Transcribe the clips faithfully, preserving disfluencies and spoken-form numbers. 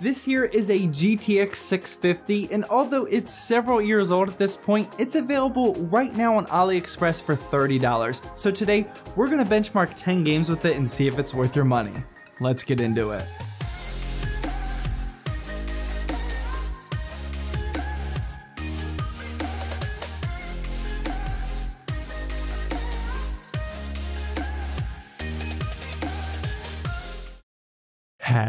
This here is a G T X six fifty, and although it's several years old at this point, it's available right now on AliExpress for thirty dollars. So today, we're gonna benchmark ten games with it and see if it's worth your money. Let's get into it.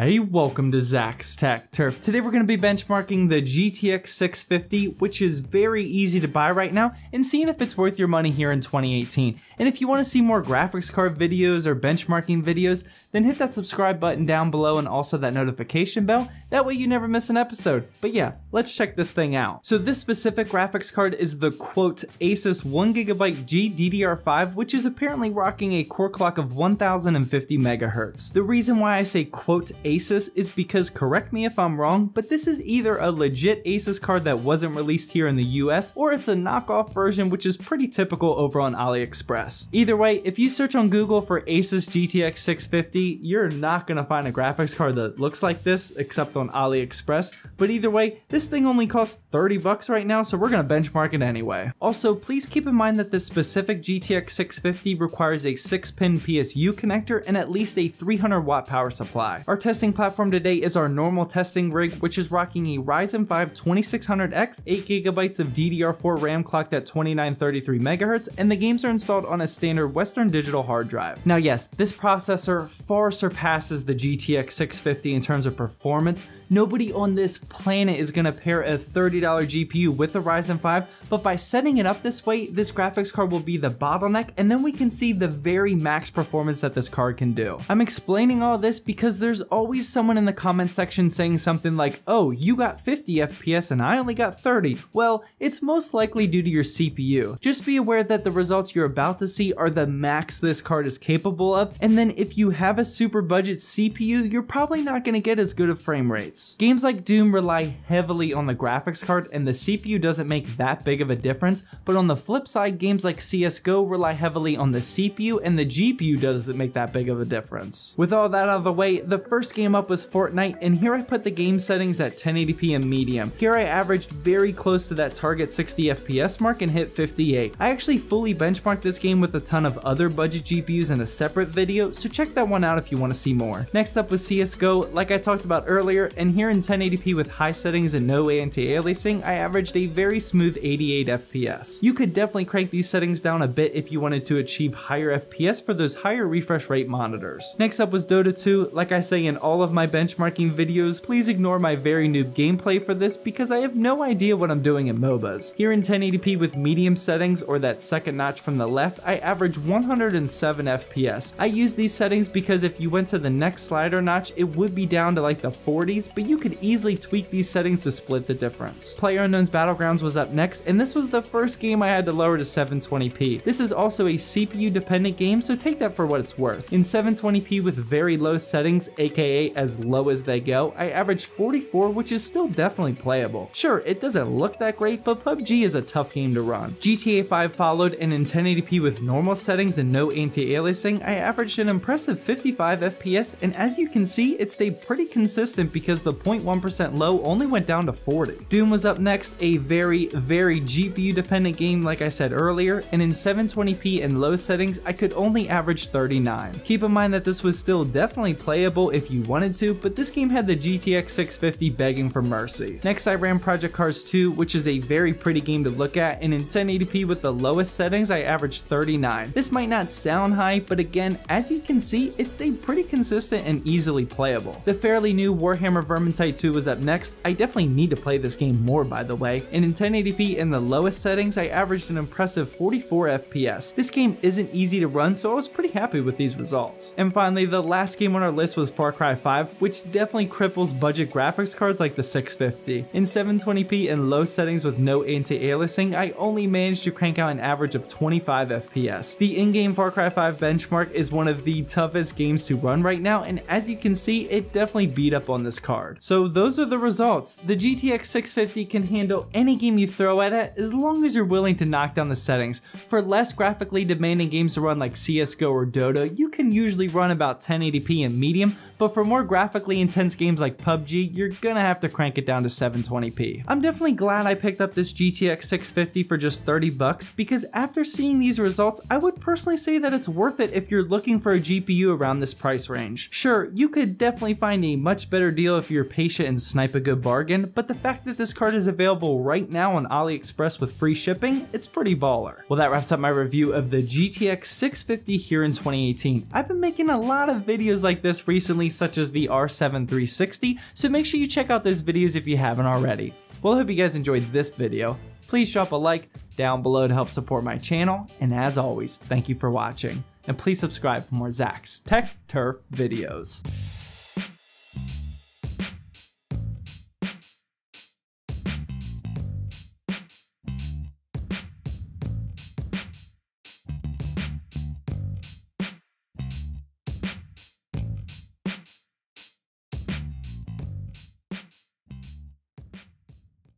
Hey, welcome to Zach's Tech Turf. Today we're going to be benchmarking the G T X six fifty, which is very easy to buy right now, and seeing if it's worth your money here in twenty eighteen. And if you want to see more graphics card videos or benchmarking videos, then hit that subscribe button down below and also that notification bell. That way you never miss an episode. But yeah, let's check this thing out. So this specific graphics card is the quote Asus one gigabyte G D D R five, which is apparently rocking a core clock of one thousand fifty megahertz. The reason why I say quote Asus is because, correct me if I'm wrong, but this is either a legit Asus card that wasn't released here in the U S, or it's a knockoff version, which is pretty typical over on AliExpress. Either way, if you search on Google for Asus G T X six fifty, you're not gonna find a graphics card that looks like this, except on AliExpress. But either way, this thing only costs thirty bucks right now, so we're gonna benchmark it anyway. Also, please keep in mind that this specific G T X six fifty requires a six pin P S U connector and at least a three hundred watt power supply. Our testing platform today is our normal testing rig, which is rocking a Ryzen five twenty-six hundred X, eight gigabytes of D D R four RAM clocked at twenty-nine thirty-three megahertz, and the games are installed on a standard Western Digital hard drive. Now yes, this processor far surpasses the G T X six fifty in terms of performance. Nobody on this planet is going to pair a thirty dollar G P U with a Ryzen five, but by setting it up this way, this graphics card will be the bottleneck, and then we can see the very max performance that this card can do. I'm explaining all this because there's always someone in the comment section saying something like, oh, you got fifty F P S and I only got thirty. Well, it's most likely due to your C P U. Just be aware that the results you're about to see are the max this card is capable of, and then if you have a super budget C P U, you're probably not going to get as good of frame rates. Games like Doom rely heavily on the graphics card, and the C P U doesn't make that big of a difference, but on the flip side, games like C S G O rely heavily on the C P U, and the G P U doesn't make that big of a difference. With all that out of the way, the first game up was Fortnite, and here I put the game settings at ten eighty p and medium. Here I averaged very close to that target sixty F P S mark and hit fifty-eight. I actually fully benchmarked this game with a ton of other budget G P Us in a separate video, so check that one out if you want to see more. Next up was C S G O, like I talked about earlier, and And here in ten eighty p with high settings and no anti-aliasing, I averaged a very smooth eighty-eight F P S. You could definitely crank these settings down a bit if you wanted to achieve higher F P S for those higher refresh rate monitors. Next up was Dota two. Like I say in all of my benchmarking videos, please ignore my very noob gameplay for this because I have no idea what I'm doing in MOBAs. Here in ten eighty p with medium settings, or that second notch from the left, I averaged one hundred seven F P S. I use these settings because if you went to the next slider notch, it would be down to like the forties, but you could easily tweak these settings to split the difference. PlayerUnknown's Battlegrounds was up next, and this was the first game I had to lower to seven twenty p. This is also a C P U-dependent game, so take that for what it's worth. In seven twenty p with very low settings, aka as low as they go, I averaged forty-four, which is still definitely playable. Sure, it doesn't look that great, but P U B G is a tough game to run. G T A five followed, and in ten eighty p with normal settings and no anti-aliasing, I averaged an impressive fifty-five F P S, and as you can see, it stayed pretty consistent because the zero point one percent low only went down to forty. Doom was up next, a very, very G P U dependent game like I said earlier, and in seven twenty p and low settings I could only average thirty-nine. Keep in mind that this was still definitely playable if you wanted to, but this game had the G T X six fifty begging for mercy. Next I ran Project Cars two, which is a very pretty game to look at, and in ten eighty p with the lowest settings I averaged thirty-nine. This might not sound high, but again, as you can see, it stayed pretty consistent and easily playable. The fairly new Warhammer Vermintide two was up next. I definitely need to play this game more, by the way, and in ten eighty p in the lowest settings I averaged an impressive forty-four F P S. This game isn't easy to run, so I was pretty happy with these results. And finally, the last game on our list was Far Cry five, which definitely cripples budget graphics cards like the six fifty. In seven twenty p and low settings with no anti-aliasing, I only managed to crank out an average of twenty-five F P S. The in-game Far Cry five benchmark is one of the toughest games to run right now, and as you can see, it definitely beat up on this card. So those are the results. The G T X six fifty can handle any game you throw at it as long as you're willing to knock down the settings. For less graphically demanding games to run like C S G O or Dota, you can usually run about ten eighty p in medium, but but for more graphically intense games like P U B G, you're gonna have to crank it down to seven twenty p. I'm definitely glad I picked up this G T X six fifty for just thirty bucks, because after seeing these results, I would personally say that it's worth it if you're looking for a G P U around this price range. Sure, you could definitely find a much better deal if you're patient and snipe a good bargain, but the fact that this card is available right now on AliExpress with free shipping, it's pretty baller. Well, that wraps up my review of the G T X six fifty here in twenty eighteen. I've been making a lot of videos like this recently, such as the R seven three sixty, so make sure you check out those videos if you haven't already. Well, I hope you guys enjoyed this video. Please drop a like down below to help support my channel, and as always, thank you for watching. And please subscribe for more Zach's Tech Turf videos.